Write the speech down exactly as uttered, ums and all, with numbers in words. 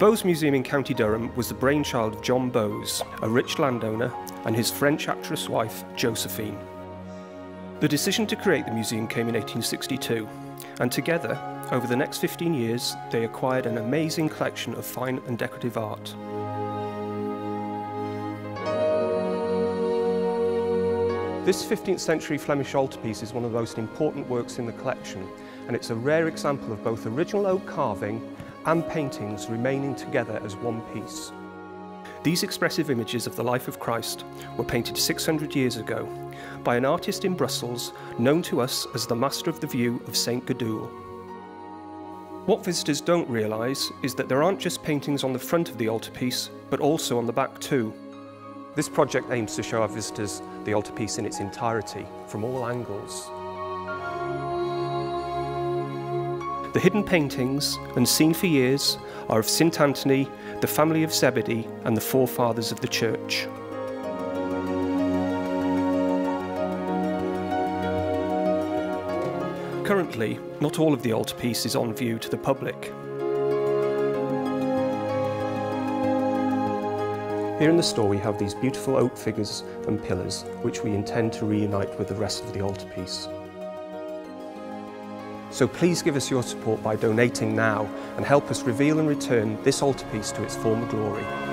Bowes Museum in County Durham was the brainchild of John Bowes, a rich landowner, and his French actress wife, Josephine. The decision to create the museum came in eighteen sixty-two, and together, over the next fifteen years, they acquired an amazing collection of fine and decorative art. This fifteenth century Flemish altarpiece is one of the most important works in the collection, and it's a rare example of both original oak carving and paintings remaining together as one piece. These expressive images of the life of Christ were painted six hundred years ago by an artist in Brussels known to us as the Master of the View of Saint Gudule. What visitors don't realise is that there aren't just paintings on the front of the altarpiece, but also on the back too. This project aims to show our visitors the altarpiece in its entirety, from all angles. The hidden paintings, unseen for years, are of Saint Anthony, the family of Zebedee, and the forefathers of the Church. Currently, not all of the altarpiece is on view to the public. Here in the store we have these beautiful oak figures and pillars, which we intend to reunite with the rest of the altarpiece. So please give us your support by donating now and help us reveal and return this altarpiece to its former glory.